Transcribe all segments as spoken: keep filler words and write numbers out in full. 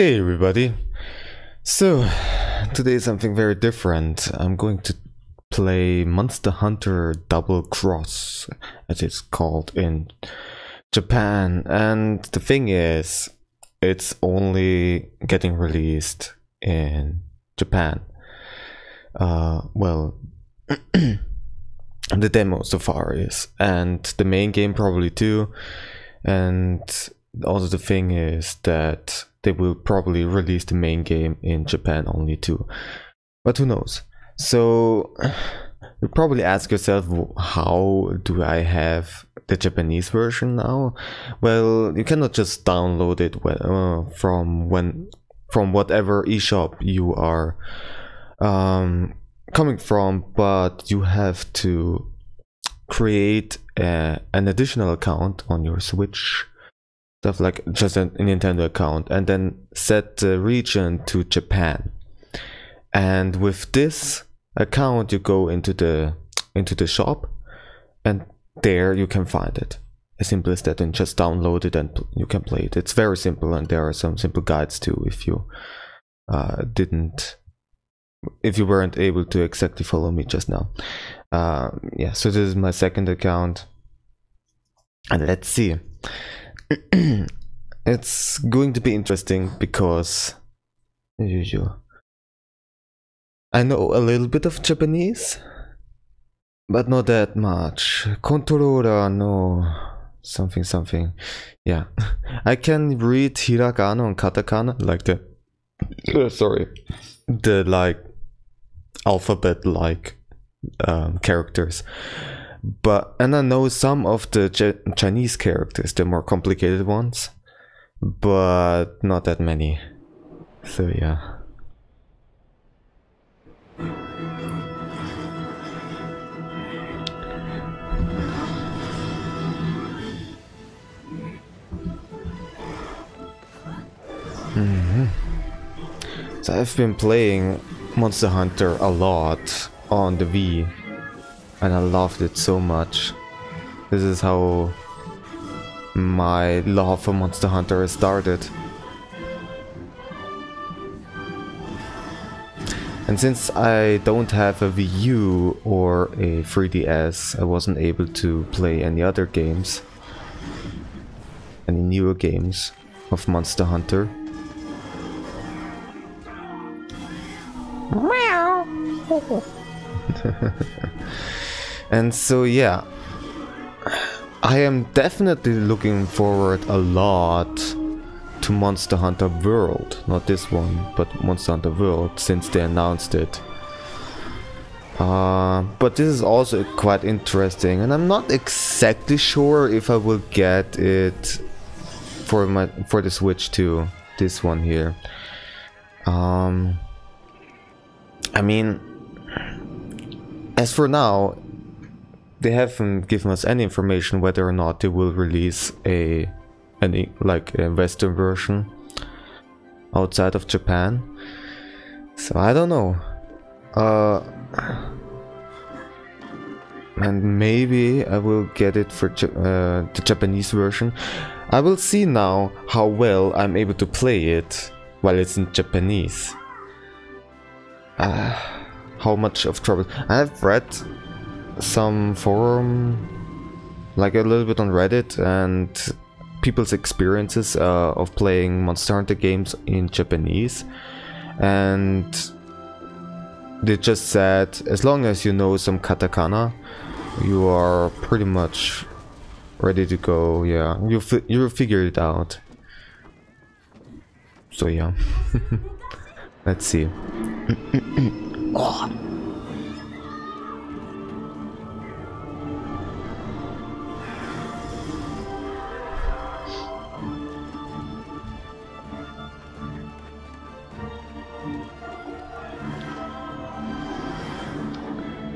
Hey everybody, so today is something very different. I'm going to play Monster Hunter Double Cross, as it's called in Japan, and the thing is, it's only getting released in Japan. Uh, well, the demo so far is, and the main game probably too, and also the thing is that they will probably release the main game in Japan only too, but who knows. So you probably ask yourself, how do I have the Japanese version now? Well, you cannot just download it when, uh, from when from whatever eShop you are um, coming from, but you have to create a, an additional account on your Switch. Stuff like just a Nintendo account, and then set the region to Japan. And with this account, you go into the into the shop, and there you can find it. As simple as that, and just download it, and you can play it. It's very simple, and there are some simple guides too. If you uh, didn't, if you weren't able to exactly follow me just now, uh, yeah. So this is my second account, and let's see. It's going to be interesting because I know a little bit of Japanese, but not that much. Controller, no, something, something. Yeah, I can read hiragana and katakana, like the uh, sorry, the like alphabet-like um, characters. But and I know some of the Chinese characters, the more complicated ones, but not that many. So yeah. Mm-hmm. So I've been playing Monster Hunter a lot on the Wii. And I loved it so much. This is how my love for Monster Hunter started. And since I don't have a Wii U or a three D S, I wasn't able to play any other games. Any newer games of Monster Hunter. Meow! And so yeah, I am definitely looking forward a lot to Monster Hunter World, not this one, but Monster Hunter World, since they announced it. Uh, but this is also quite interesting, and I'm not exactly sure if I will get it for my for the Switch too. This one here. Um, I mean. As for now, they haven't given us any information whether or not they will release a, any like a Western version outside of Japan. So I don't know. Uh, and maybe I will get it for uh, the Japanese version. I will see now how well I'm able to play it while it's in Japanese. Uh, How much of trouble. I've read some forum, like a little bit on Reddit, and people's experiences uh, of playing Monster Hunter games in Japanese, and they just said as long as you know some katakana, you are pretty much ready to go. Yeah, you fi you'll figure it out. So yeah. Let's see. Oh.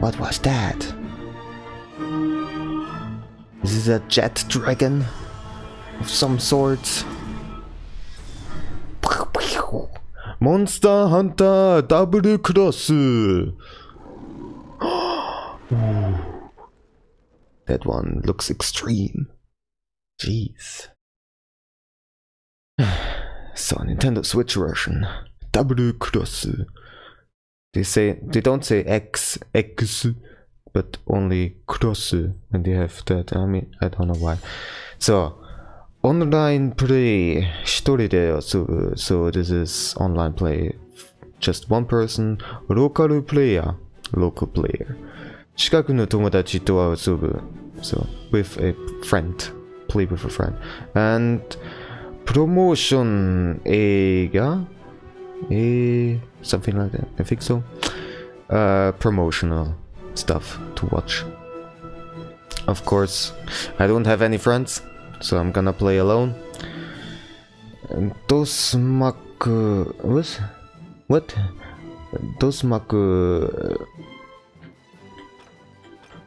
What was that? Is it a jet dragon of some sorts? Monster Hunter Double Cross. That one looks extreme. Jeez. So, Nintendo Switch version. Double Cross. They say, they don't say X, X, but only Cross when they have that. I mean, I don't know why. So, online play. So, this is online play. Just one person. Local player. Local player. So, with a friend. Play with a friend. And promotion ega, e something like that, I think so. Uh, promotional stuff to watch. Of course, I don't have any friends, so I'm gonna play alone. Dosmaku, what? What? Dosmaku.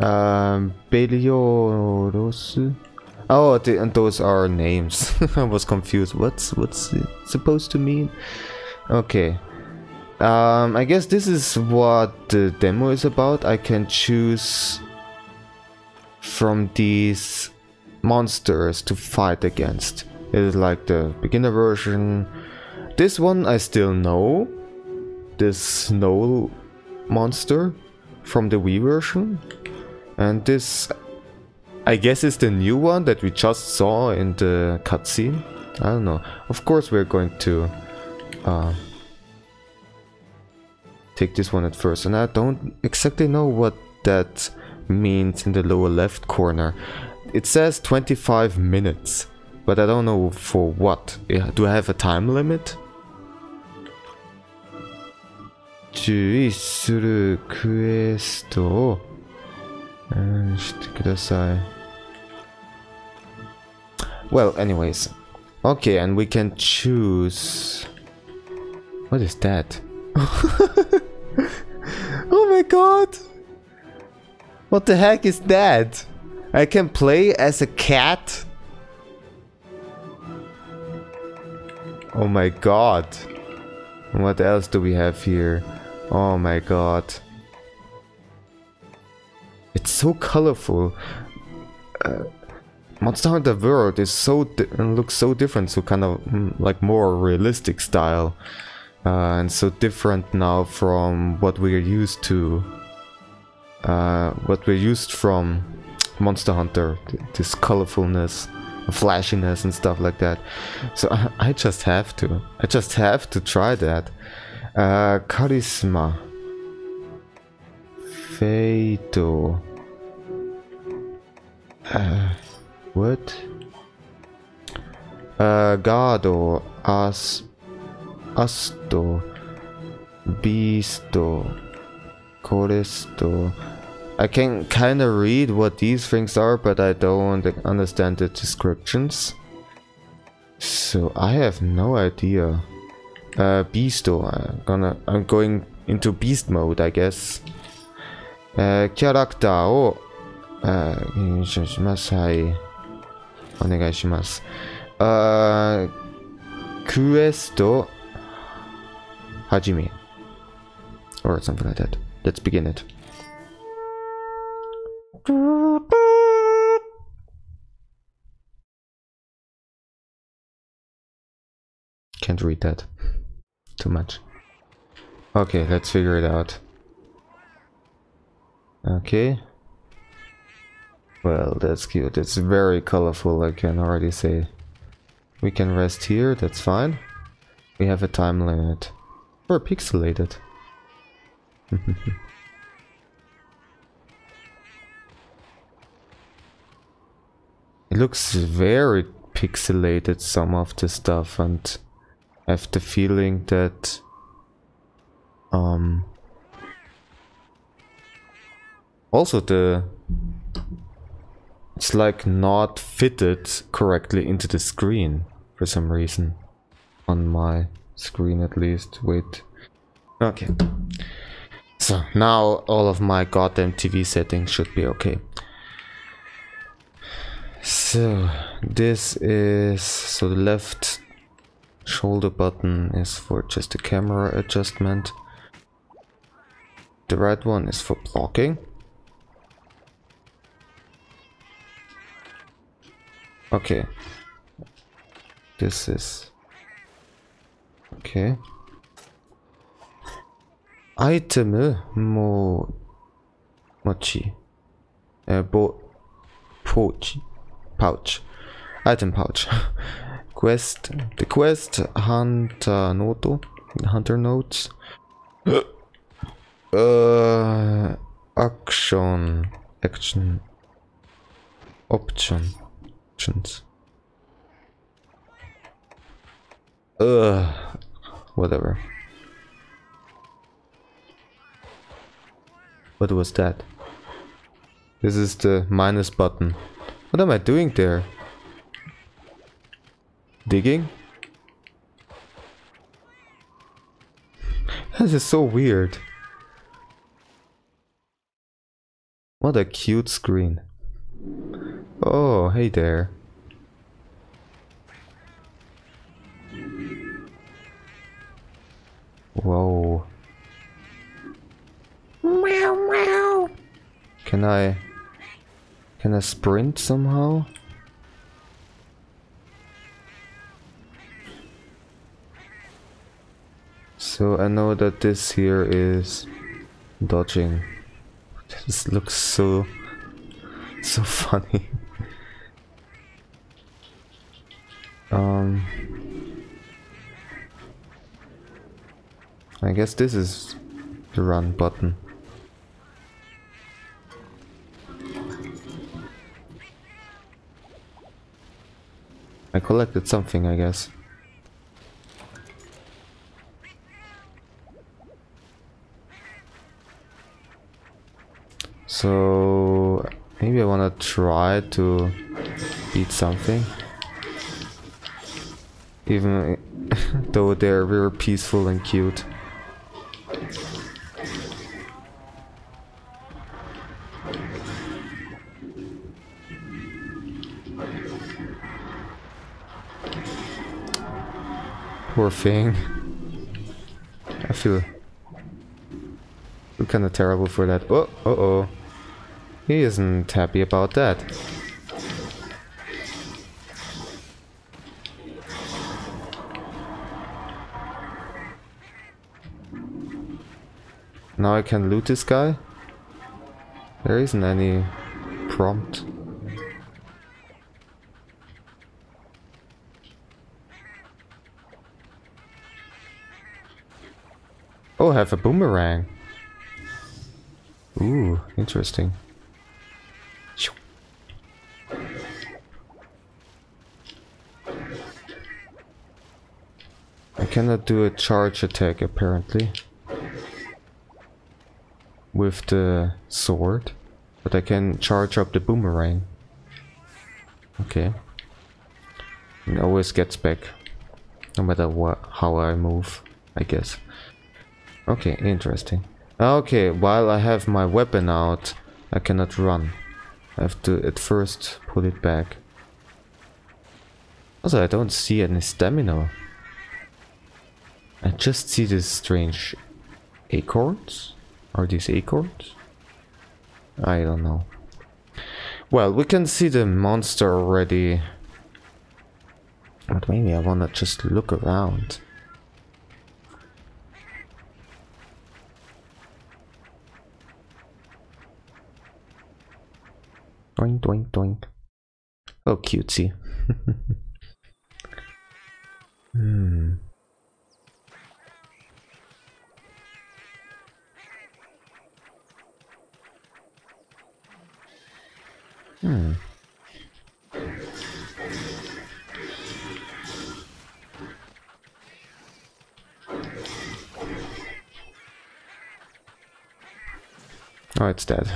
Um, Belioros. Oh, the, and those are names. I was confused. What's what's it supposed to mean? Okay. Um, I guess this is what the demo is about. I can choose from these monsters to fight against. It is like the beginner version. This one I still know. This snow monster from the Wii version. And this, I guess, it's the new one that we just saw in the cutscene. I don't know. Of course we're going to uh, take this one at first. And I don't exactly know what that means in the lower left corner. It says twenty-five minutes. But I don't know for what. Do I have a time limit? Juisuru quest o shite kudasai. Well, anyways. Okay, and we can choose... What is that? Oh my god! What the heck is that? I can play as a cat? Oh my god. And what else do we have here? Oh my god. It's so colorful. Uh, Monster Hunter World is so di and looks so different, so kind of mm, like more realistic style, uh, and so different now from what we're used to. Uh, what we're used from Monster Hunter, th this colorfulness, flashiness, and stuff like that. So I, I just have to, I just have to try that. Uh, charisma. Fatal. Uh, what? Uh, Gado, As, Asto, Beasto, Coresto. I can kind of read what these things are, but I don't understand the descriptions. So I have no idea. Uh, Beasto. I'm gonna. I'm going into beast mode, I guess. Uh, character o uh, onegaishimasu. Uh, quest hajime or something like that. Let's begin it. Can't read that. Too much. Okay, let's figure it out. Okay. Well, that's cute. It's very colorful, I can already say. We can rest here, that's fine. We have a time limit. We're pixelated. It looks very pixelated, some of the stuff, and I have the feeling that... Um... Also, the it's like not fitted correctly into the screen for some reason. On my screen, at least. Wait. Okay. So now all of my goddamn T V settings should be okay. So this is so the left shoulder button is for just the camera adjustment. The right one is for blocking. Okay, this is Okay. アイテムも持ち、え、ぼ、ポーチ、パウチ、アイテムパウチ。Quest, the quest, hunter note, hunter notes. Uh, action, action, option, options. Uh, whatever. What was that? This is the minus button. What am I doing there? Digging? This is so weird. What a cute screen. Oh, hey there. Whoa. Meow meow. Can I can I sprint somehow? So I know that this here is dodging. This looks so so funny. um I guess this is the run button. I collected something, I guess. So maybe I wanna try to beat something, even though they're very peaceful and cute. Poor thing. I feel, feel kinda terrible for that. Oh, uh oh. He isn't happy about that. Now I can loot this guy? There isn't any prompt. Oh, I have a boomerang. Ooh, interesting. I cannot do a charge attack apparently with the sword, but I can charge up the boomerang. Okay. It always gets back, no matter what, how I move, I guess. Okay, interesting. Okay, while I have my weapon out, I cannot run. I have to at first put it back. Also, I don't see any stamina. I just see these strange acorns. Are these acorns? I don't know. Well, we can see the monster already. But maybe I wanna just look around. Doink, doink, doink. Oh, cutesy. Hmm. Hmm. Oh, it's dead.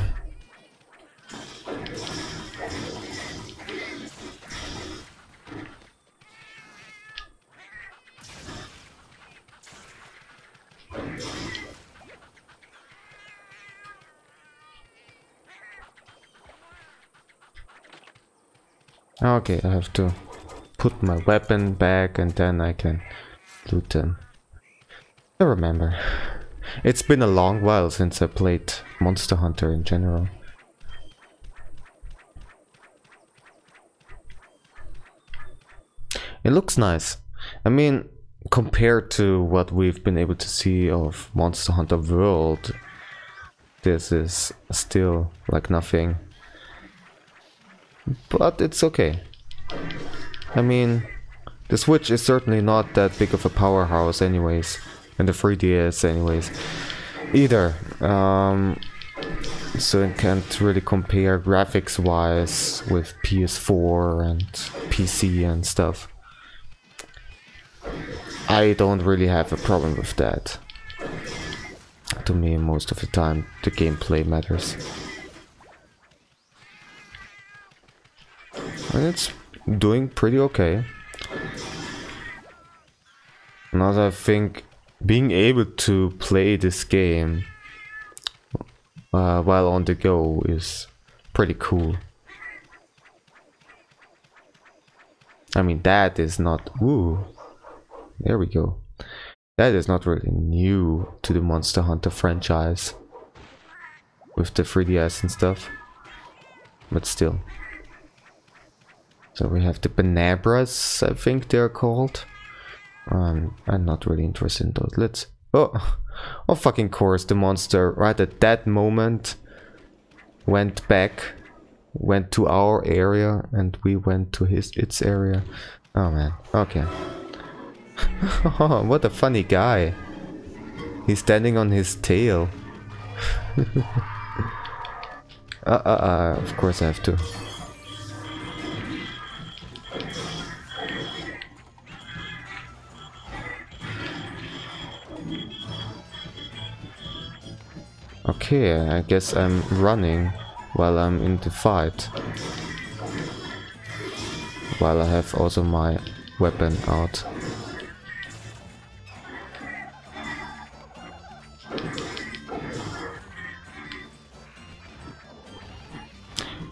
Okay, I have to put my weapon back and then I can loot them. I remember. It's been a long while since I played Monster Hunter in general. It looks nice. I mean, compared to what we've been able to see of Monster Hunter World, this is still like nothing. But it's okay. I mean, the Switch is certainly not that big of a powerhouse anyways, and the three D S anyways either. Um, so it can't really compare graphics wise with P S four and P C and stuff. I don't really have a problem with that. To me, most of the time, the gameplay matters. And it's doing pretty okay. Now that I think, being able to play this game uh, while on the go is pretty cool. I mean, that is not... Ooh, there we go. That is not really new to the Monster Hunter franchise with the three D S and stuff, but still. So we have the Banabras, I think they're called. Um, I'm not really interested in those. Let's... Oh! Of fucking course, the monster right at that moment went back, went to our area, and we went to his its area. Oh man, okay. What a funny guy. He's standing on his tail. uh, uh, uh, of course I have to. Okay, I guess I'm running while I'm in the fight. While I have also my weapon out.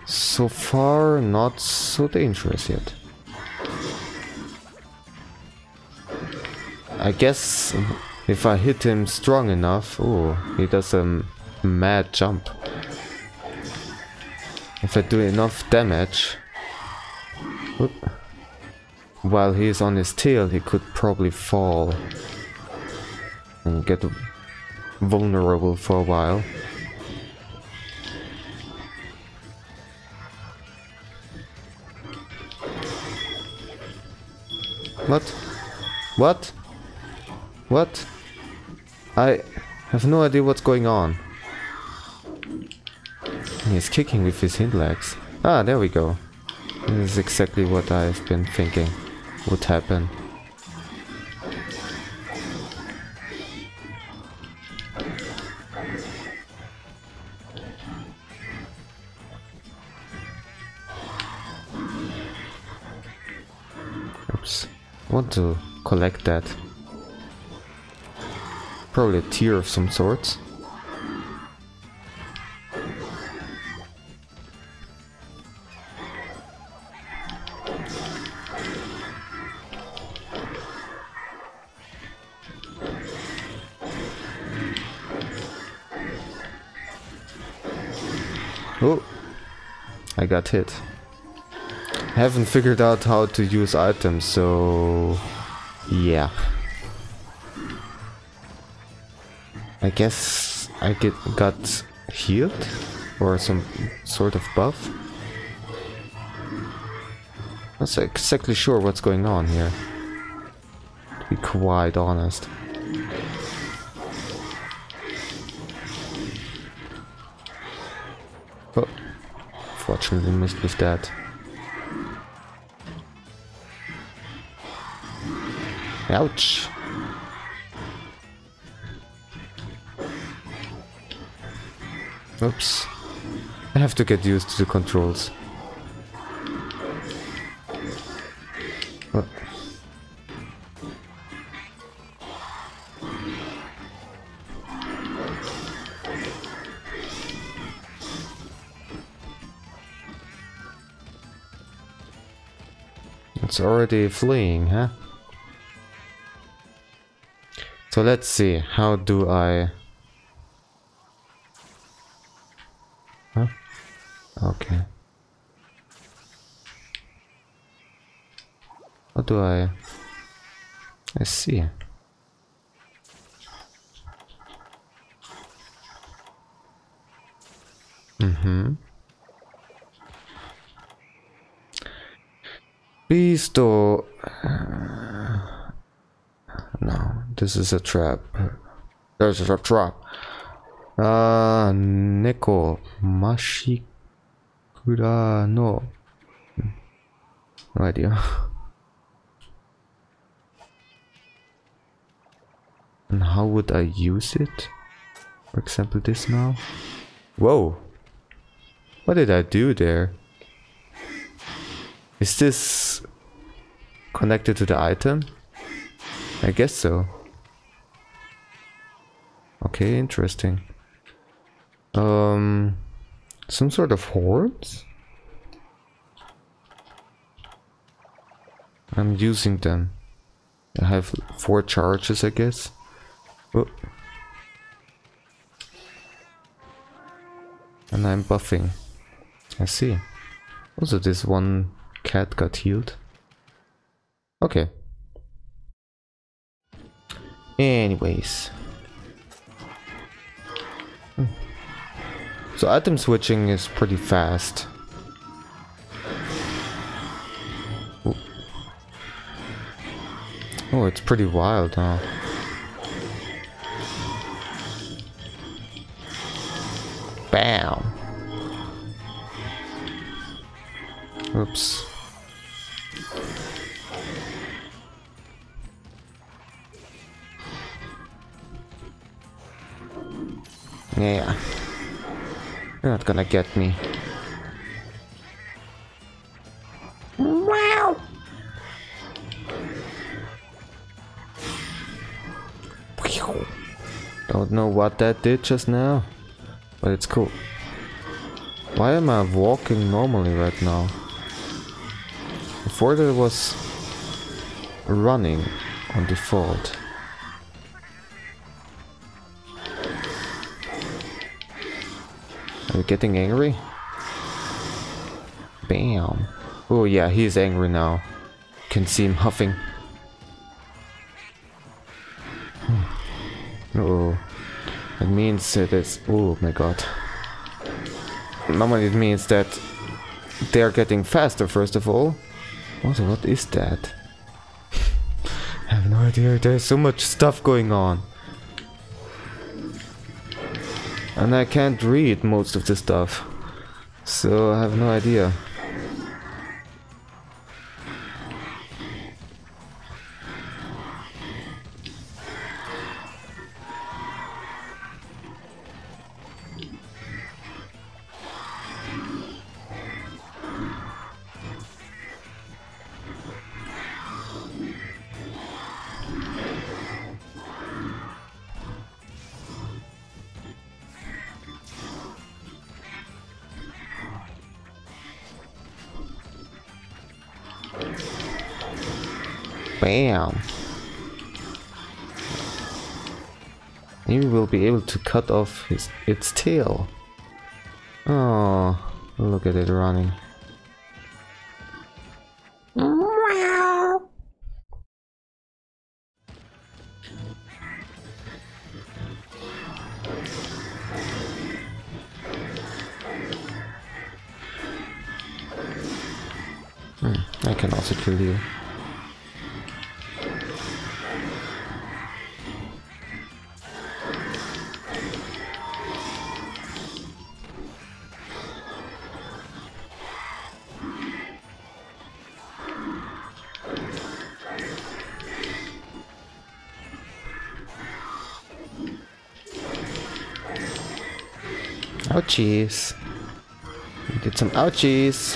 So far, not so dangerous yet. I guess if I hit him strong enough... Oh, he does a mad jump. If I do enough damage... Whoop, while he is on his tail, he could probably fall and get vulnerable for a while. What? What? What? I have no idea what's going on. He's kicking with his hind legs. Ah, there we go. This is exactly what I've been thinking would happen. Oops. Want to collect that. Probably a tear of some sorts. Oh, I got hit. I haven't figured out how to use items, so yeah. I guess I get got healed or some sort of buff. I'm not exactly sure what's going on here, to be quite honest. Oh, fortunately missed with that. Ouch. Oops. I have to get used to the controls. What? It's already fleeing, huh? So let's see, how do I... Okay. What do I... I see. Mm-hmm. Pisto. Uh, no, this is a trap. There's a trap. Uh, Neko Mashikura no. No idea. And how would I use it? For example, this now. Whoa. What did I do there? Is this connected to the item? I guess so. Okay, interesting. Um, some sort of horns? I'm using them. I have four charges, I guess. Oh. And I'm buffing. I see. Also, this one cat got healed. Okay. Anyways. So item switching is pretty fast. Oh, it's pretty wild, huh? Bam! Oops. Yeah. You're not gonna get me. Wow! Don't know what that did just now, but it's cool. Why am I walking normally right now? Before there was running on default. Are you getting angry? Bam. Oh yeah, he is angry now. Can see him huffing. Oh, it means it is. Oh my god. Normally it means that they are getting faster first of all. Also, what is that? I have no idea. There's so much stuff going on. And I can't read most of the stuff. So I have no idea. Bam! You will be able to cut off his, its tail. Oh, look at it running. Hmm, I can also kill you. Ouchies. We did some ouchies.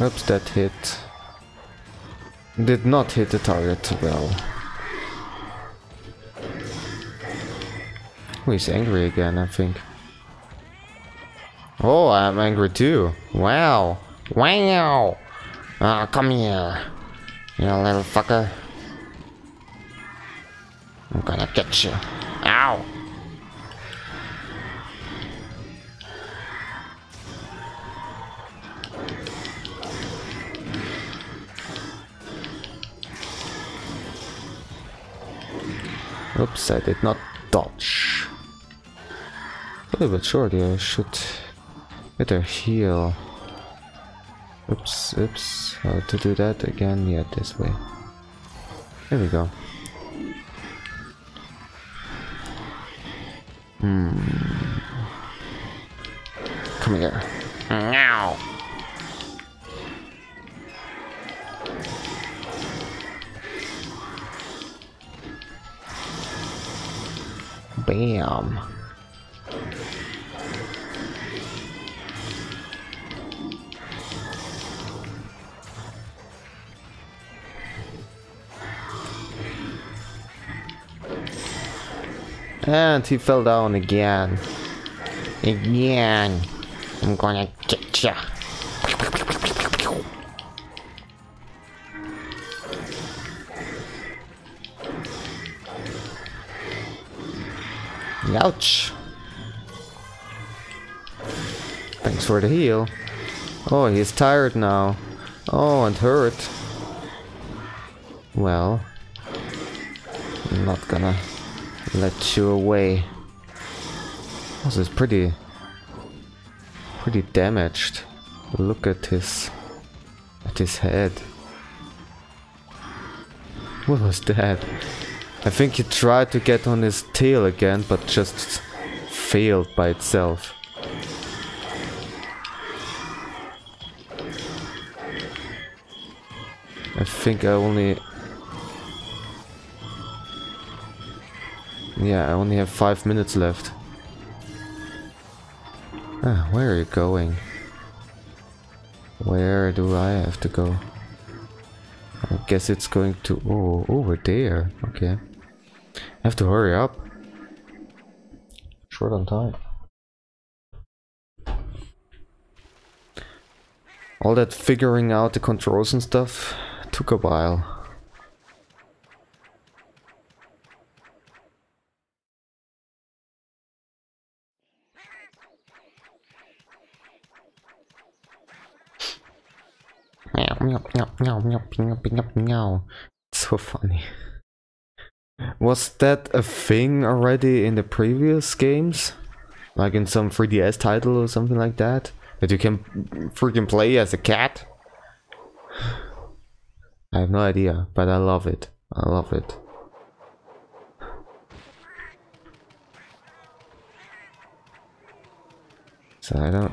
Oops, that hit. Did not hit the target well. Oh, he's angry again, I think. Oh, I'm angry too. Wow. Wow. Ah, oh, come here. You little fucker. I'm gonna get you. Ow! Oops, I did not dodge. A little bit shorty, I should better heal. Oops, oops. How to do that again? Yeah, this way. There we go. Hmm. Come here. Now. Bam. And he fell down again. Again. I'm gonna get ya. Ouch. Thanks for the heal. Oh, he's tired now. Oh, and hurt. Well, I'm not gonna let you away. This is pretty pretty damaged. Look at his at his head. What was that? I think he tried to get on his tail again, but just failed by itself. I think I only... Yeah, I only have five minutes left. Ah, where are you going? Where do I have to go? I guess it's going to... Oh, over there. Okay. I have to hurry up. Short on time. All that figuring out the controls and stuff took a while. It's so funny. Was that a thing already in the previous games? Like in some three D S title or something like that? That you can freaking play as a cat? I have no idea, but I love it. I love it. So I don't...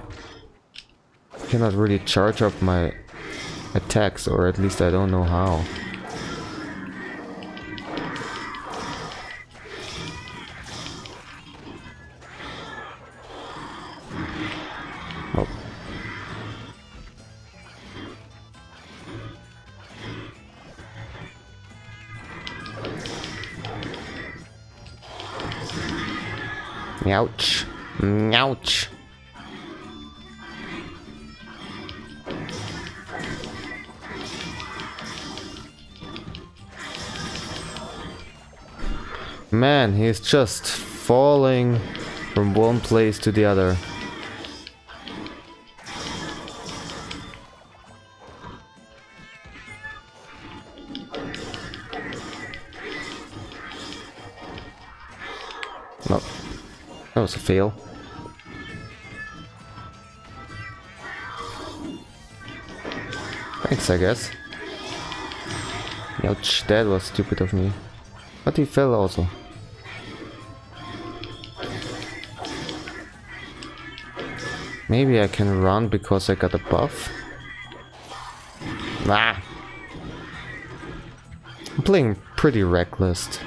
I cannot really charge up my attacks, or at least I don't know how. Oh. Ouch. Ouch. Man, he's just falling from one place to the other. No, that was a fail. Thanks, I guess. Ouch, that was stupid of me. But he fell also. Maybe I can run because I got a buff. Nah. I'm playing pretty reckless.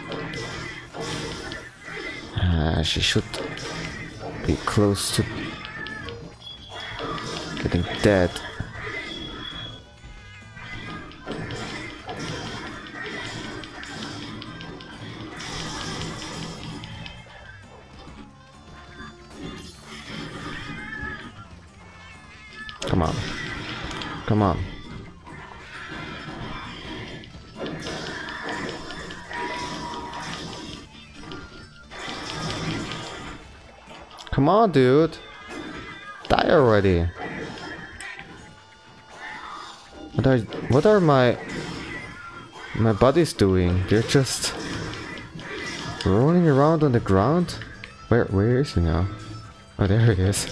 Uh, she should be close to getting dead. Come on. Come on. Come on, dude. Die already. What are what are my my buddies doing? They're just Rolling around on the ground? Where, where is he now? Oh, there he is.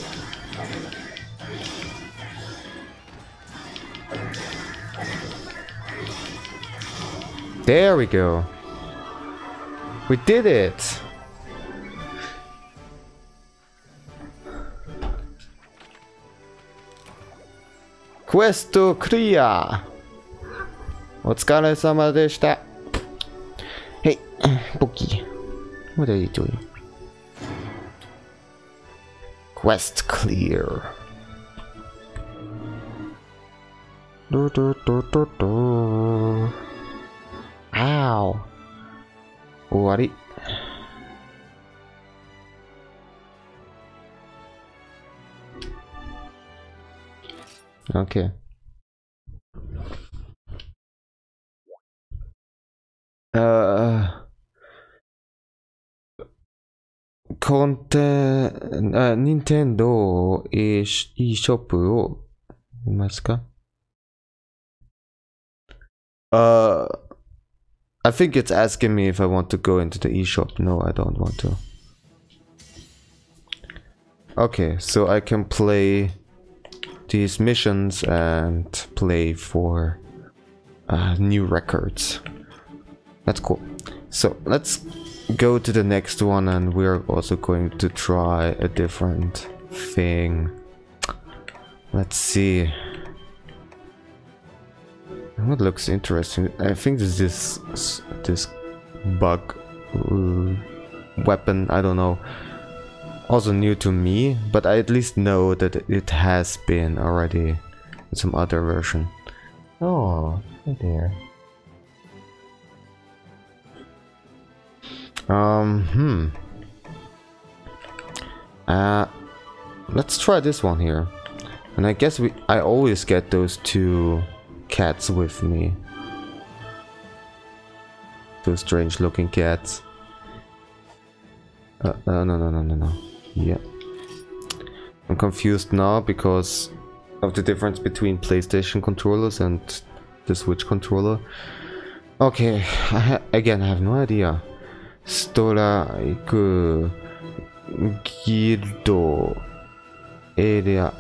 There we go. We did it! Questo clear! お疲れ様でした. Hey, Bookie. What are you doing? Quest clear. Do, do, do, do, do. Ow. What it? Okay. Uh, content, uh, Nintendo eShop を見ますか? Uh, I think it's asking me if I want to go into the eShop. No, I don't want to. Okay, so I can play these missions and play for uh, new records. That's cool. So let's go to the next one, and we're also going to try a different thing. Let's see. What looks interesting? I think this is this bug uh, weapon. I don't know. Also new to me, but I at least know that it has been already in some other version. Oh, right there. Um, hmm. Uh, let's try this one here. And I guess we I always get those two cats with me. Those strange looking cats. Uh, uh, no, no, no, no, no. Yeah. I'm confused now because of the difference between PlayStation controllers and the Switch controller. Okay, I ha again, I have no idea. Strike, Guild, Area,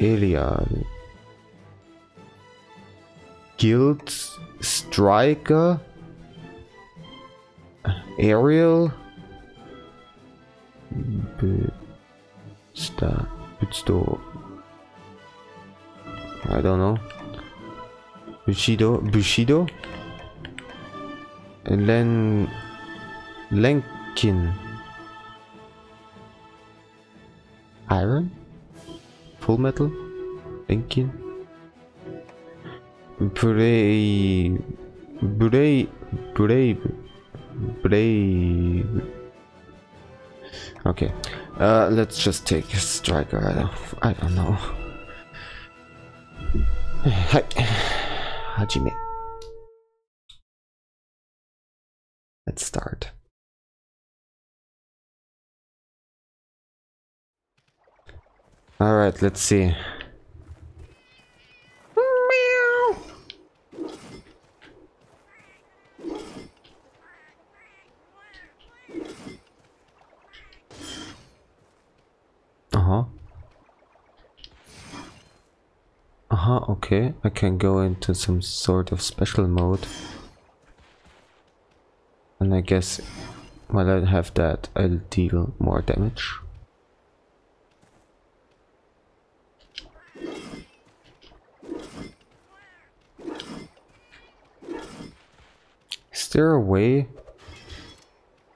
Area, Guild, Striker, Aerial, Star, Butsdo, I don't know, Bushido, Bushido, and then Lenkin. Iron? Full Metal? Lenkin? Brave. Brave. Brave. Brave. Okay. Uh, let's just take a Striker. I don't, I don't know. Hi. Hajime. Let's start. All right, let's see. Meow. Uh-huh. Uh-huh, okay. I can go into some sort of special mode. And I guess while I have that, I'll deal more damage. Is there a way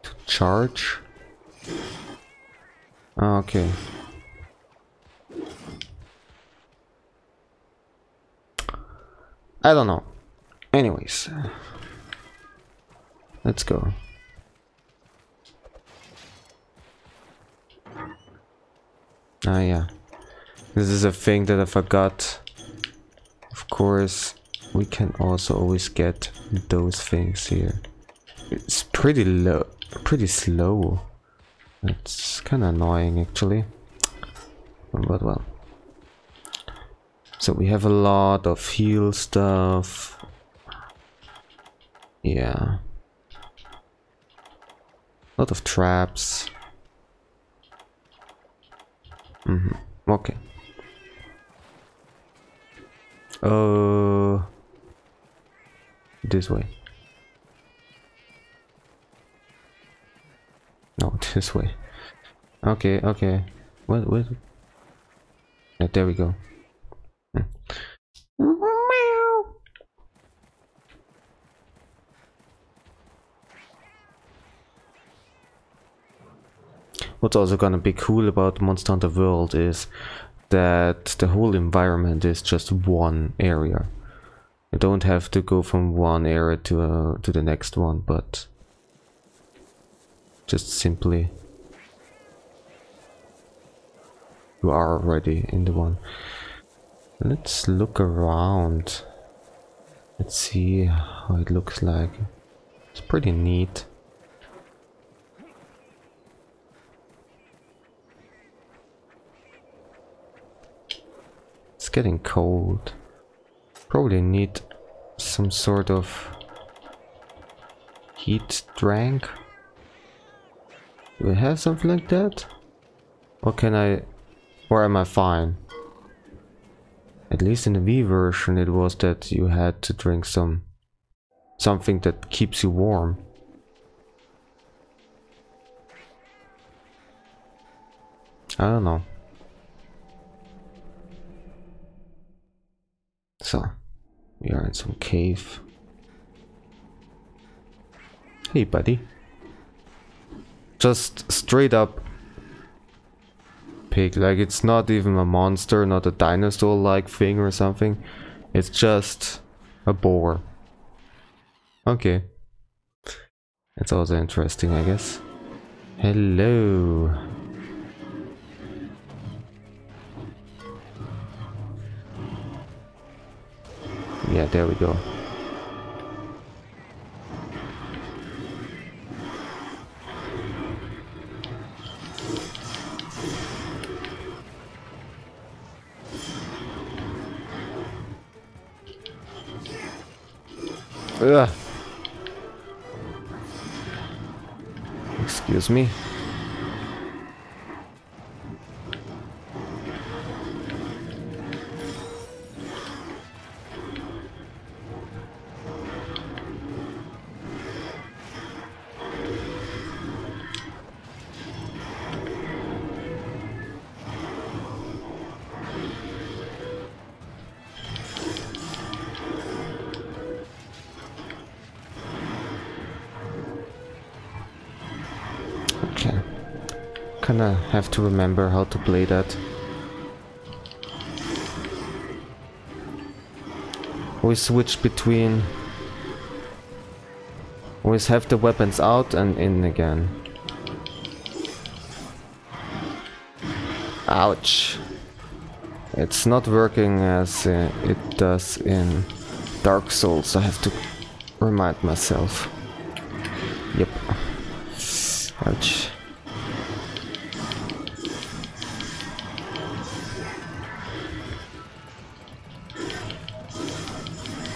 to charge? Okay. I don't know. Anyways, let's go. Ah, yeah. This is a thing that I forgot. Of course. We can also always get those things here. It's pretty low, pretty slow. It's kind of annoying, actually. But well. So we have a lot of heal stuff. Yeah. A lot of traps. Mm-hmm. Okay. Uh, this way. No, this way. Okay, okay. What? What? Yeah, there we go. What's also gonna be cool about Monster Hunter World is that the whole environment is just one area. You don't have to go from one area to uh, to the next one, but just simply you are already in the one. Let's look around. Let's see how it looks like. It's pretty neat. Getting cold. Probably need some sort of heat drink. Do we have something like that? Or can I... or am I fine? At least in the Wii version it was that you had to drink some... something that keeps you warm. I don't know. So, we are in some cave. Hey, buddy. Just straight up pig. Like, it's not even a monster, not a dinosaur-like thing or something. It's just a boar. Okay. That's also interesting, I guess. Hello. Yeah, there we go. Ugh. Excuse me. Kinda have to remember how to play that. Always switch between. Always have the weapons out and in again. Ouch! It's not working as uh, it does in Dark Souls. I have to remind myself. Yep. Ouch.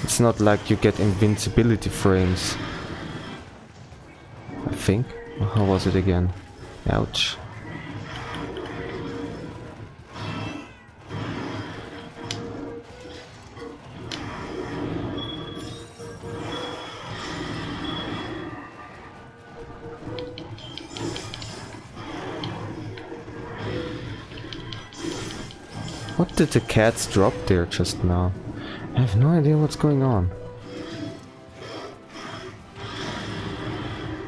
It's not like you get invincibility frames, I think. How was it again? Ouch. What did the cats drop there just now? I have no idea what's going on.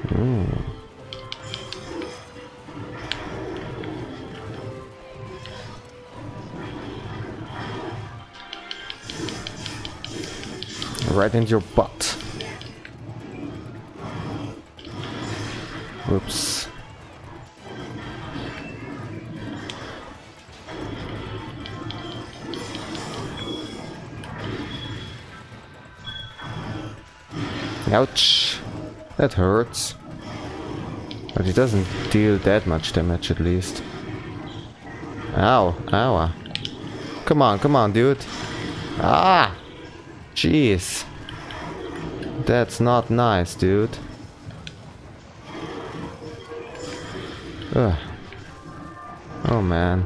Mm. Right into your butt. Oops. Ouch! That hurts. But it doesn't deal that much damage at least. Ow! Ow! Come on, come on, dude! Ah! Jeez! That's not nice, dude. Ugh. Oh man.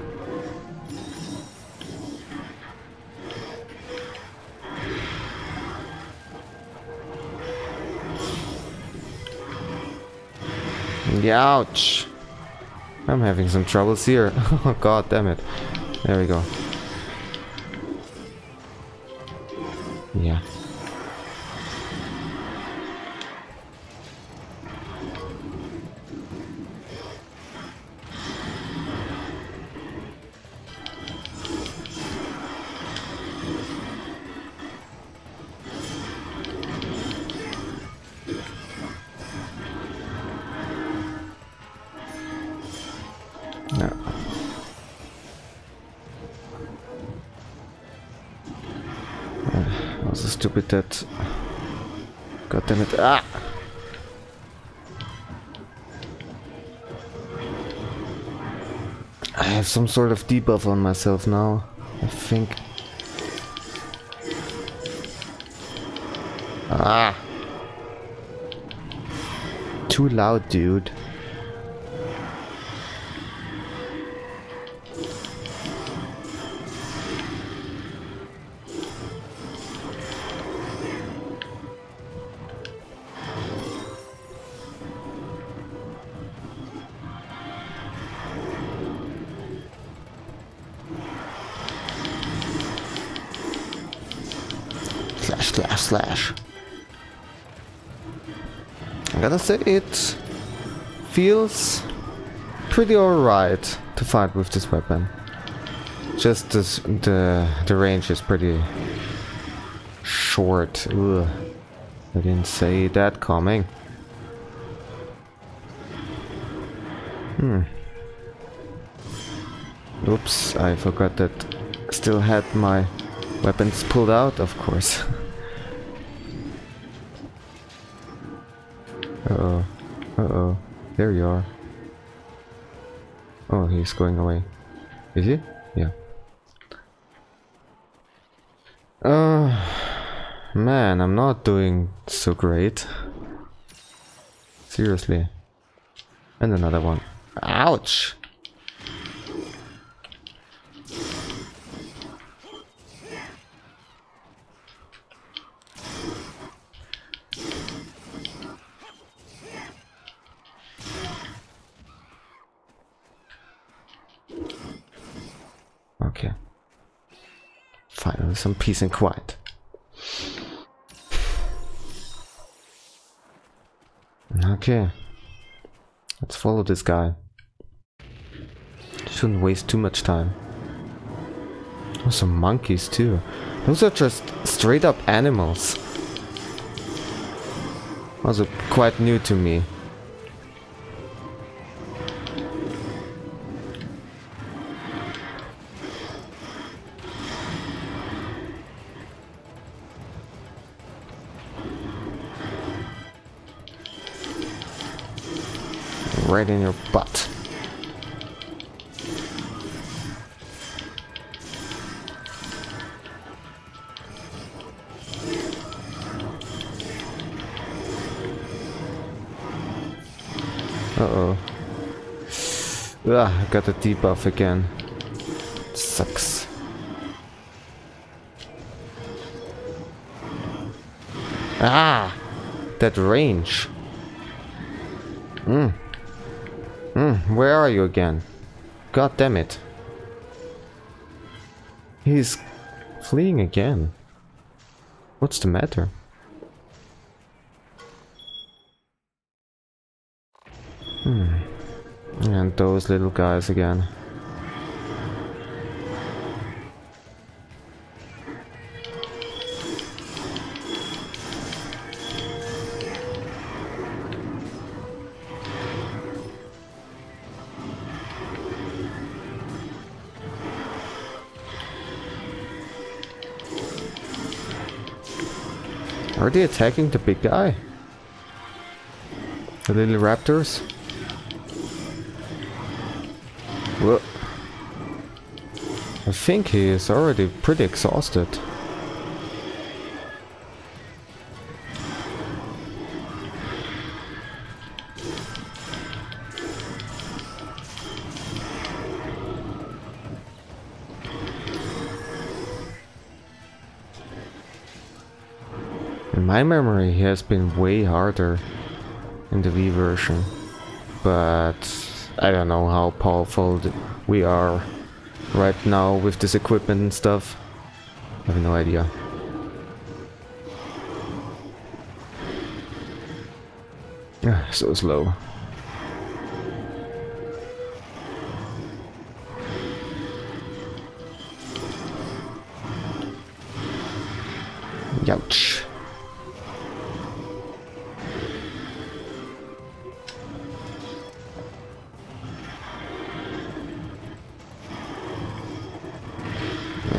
Ouch. I'm having some troubles here. Oh god damn it. There we go. Yeah. Stupid that. God damn it. Ah! I have some sort of debuff on myself now, I think. Ah! Too loud, dude. Slash, slash. I gotta say, it feels pretty alright to fight with this weapon. Just this, the the range is pretty short. Ugh. I didn't see that coming. Hmm. Oops, I forgot that. Still had my weapons pulled out, of course. Uh-oh. Uh-oh. There you are. Oh, he's going away. Is he? Yeah. Uh, man, I'm not doing so great. Seriously. And another one. Ouch! Okay. Finally, some peace and quiet. Okay. Let's follow this guy. Shouldn't waste too much time. Oh, some monkeys too. Those are just straight up animals. Also quite new to me. Right in your butt. Uh-oh. Ah, I got a debuff again. Sucks. Ah! That range. Hmm. Hmm, where are you again? God damn it. He's fleeing again. What's the matter? Hmm. And those little guys again. Are they attacking the big guy? The little raptors? Well, I think he is already pretty exhausted. In my memory, it has been way harder in the Wii version, but I don't know how powerful we are right now with this equipment and stuff. I have no idea. Ah, so slow. Ouch.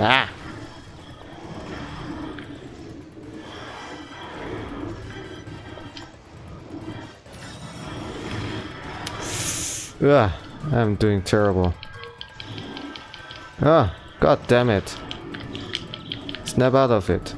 Ah. Ugh, I'm doing terrible. Ah, god damn it. Snap out of it.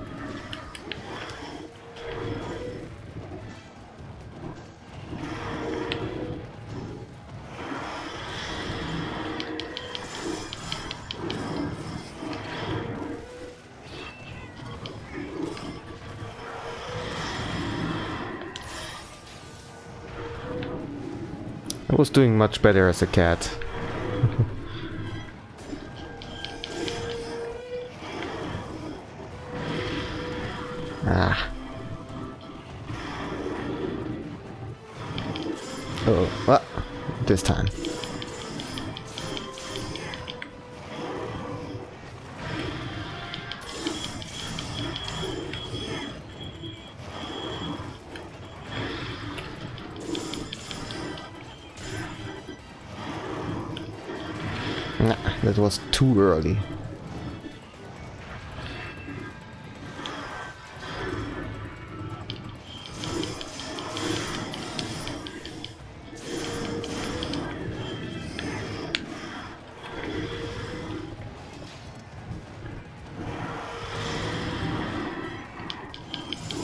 I was doing much better as a cat. Ah. Oh, what? Ah, this time. That was too early.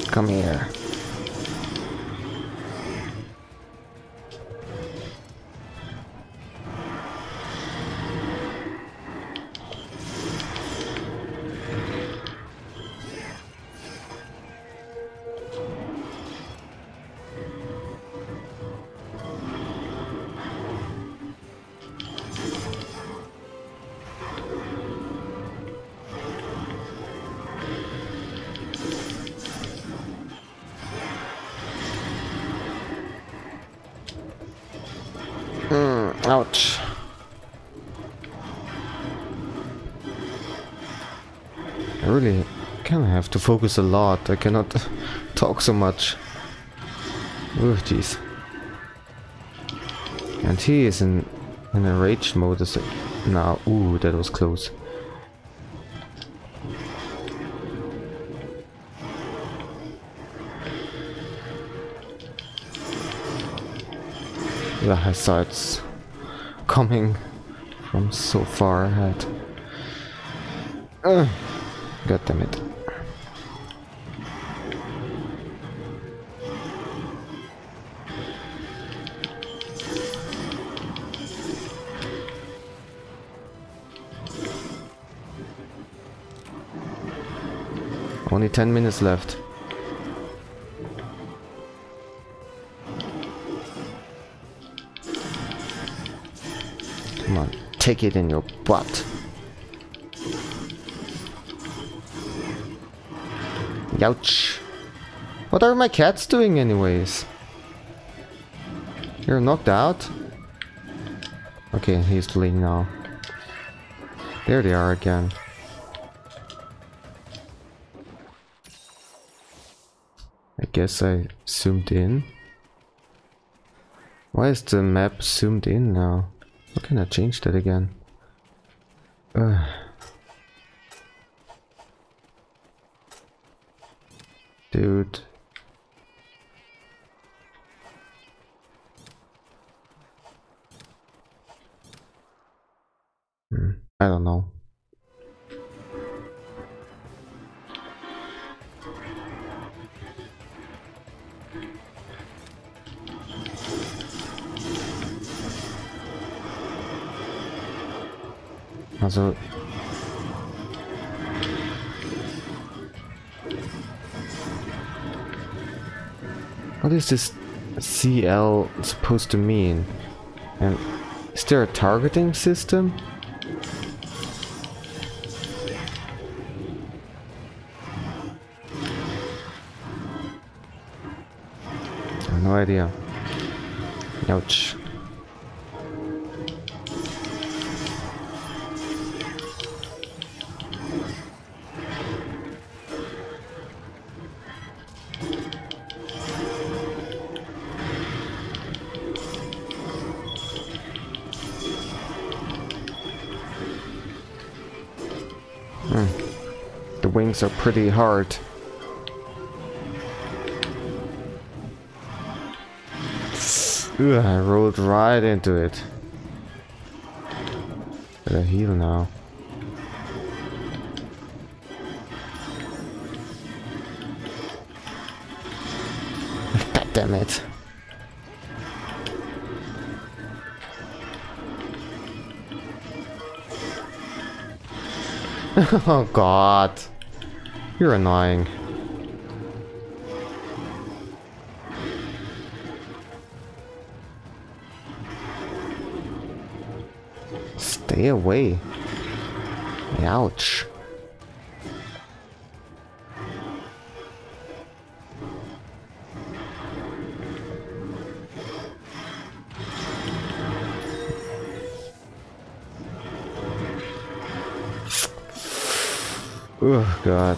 Come here. Ouch. I really kind of have to focus a lot. I cannot talk so much. Oh, jeez. And he is in, in a rage mode as now. Ooh, that was close. Yeah, I saw it's coming from so far ahead. Uh, God damn it. Only ten minutes left. Take it in your butt. Ouch. What are my cats doing anyways? You're knocked out? Okay, he's fleeing now. There they are again. I guess I zoomed in. Why is the map zoomed in now? How can I change that again? Uh. Dude. Hmm. I don't know. Also, What is this C L supposed to mean? And is there a targeting system? No idea. Ouch. Hmm. The wings are pretty hard. I rolled right into it. Better heal now. God damn it. Oh god. You're annoying. Stay away. Ouch. Oh god.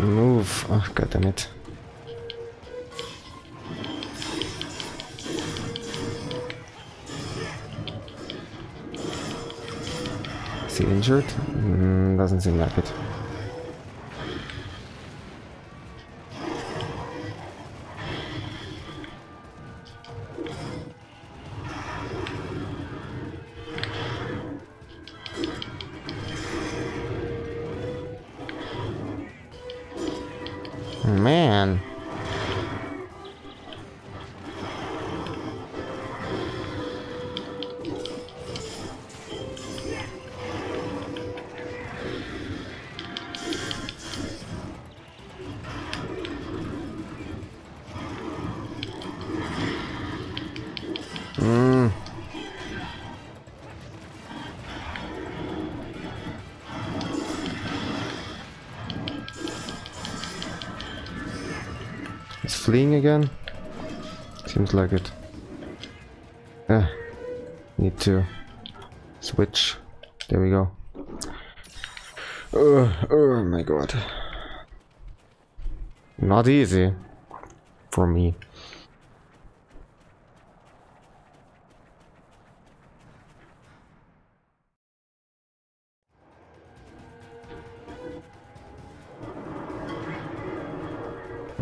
Move. Oh, god damn it. Is he injured? Mm, doesn't seem like it. Man. Mm. He's fleeing again? Seems like it. Uh, need to switch. There we go. Uh, oh my god. Not easy. For me.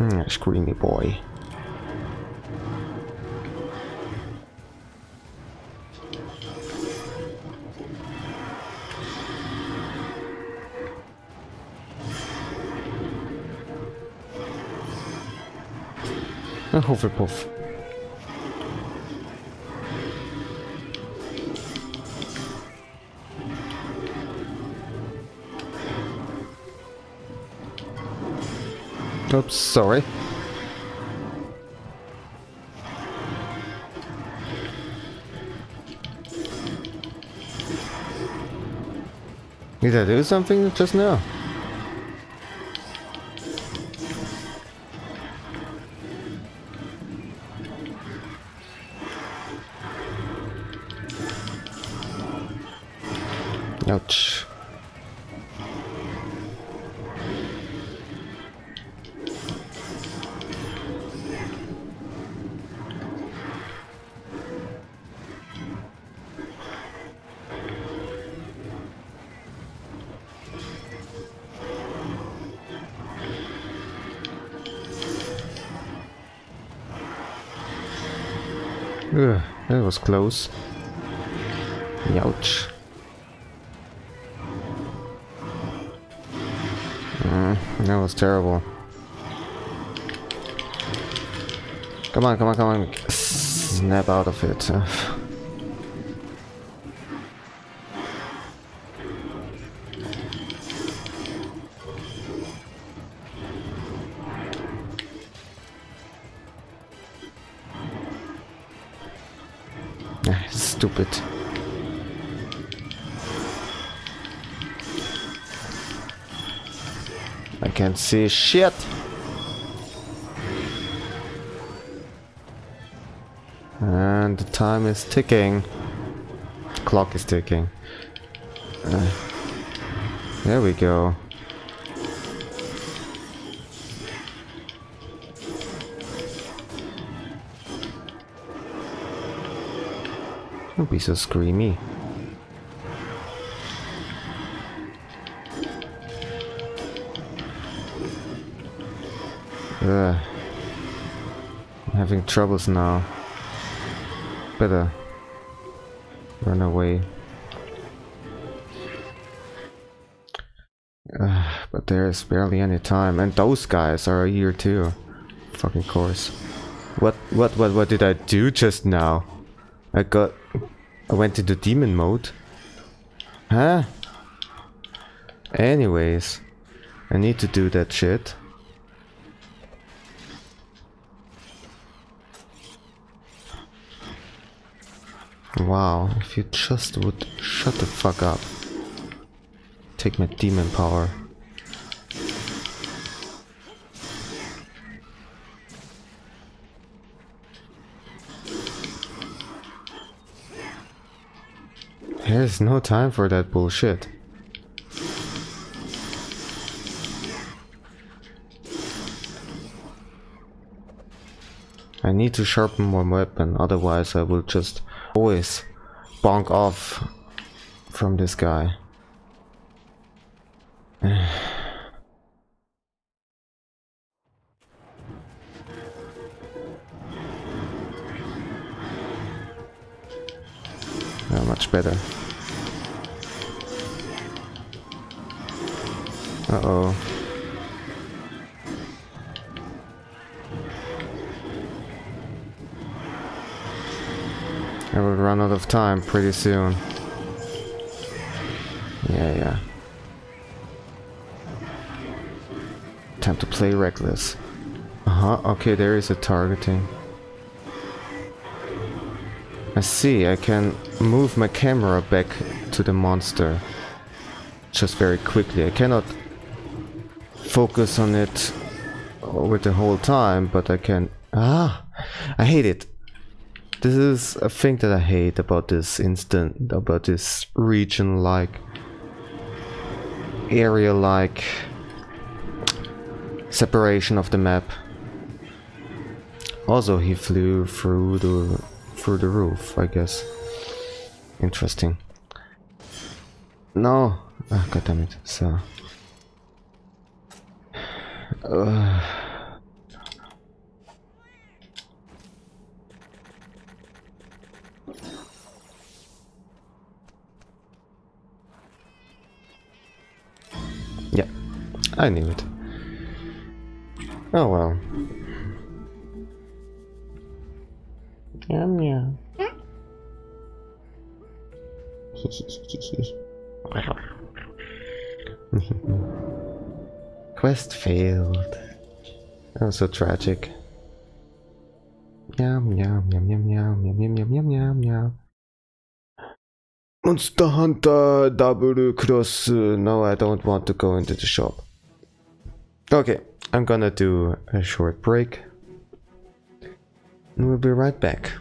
Mm, screamy boy. A Hufflepuff. Oops, sorry. Did I do something just now? Ouch. Ugh, that was close. Ouch. Mm, that was terrible. Come on, come on, come on. Snap out of it. Stupid. I can't see shit. And the time is ticking. Clock is ticking. Uh, there we go. Don't be so screamy. Ugh. I'm having troubles now. Better run away. Ugh, but there is barely any time, and those guys are here too. Fucking course. What? What? What? What did I do just now? I got. I went into demon mode. Huh? Anyways, I need to do that shit. Wow, if you just would shut the fuck up. Take my demon power. There's no time for that bullshit. I need to sharpen my weapon, otherwise I will just always bonk off from this guy. Oh, much better. Uh-oh. I will run out of time pretty soon. Yeah, yeah. Time to play reckless. Uh-huh, okay, there is a targeting. I see, I can move my camera back to the monster. Just very quickly. I cannot focus on it with the whole time, but I can... Ah! I hate it! This is a thing that I hate about this instant, about this region-like, area-like separation of the map. Also, he flew through the, through the roof, I guess. Interesting. No! Ah, God damn it! So... Uh. Yeah, I knew it. Oh well. Yum yum. Quest failed. That was so tragic. Yum yum yum yum yum yum yum yum yum yum yum. Monster Hunter Double Cross. No, I don't want to go into the shop. Okay, I'm gonna do a short break. And we'll be right back.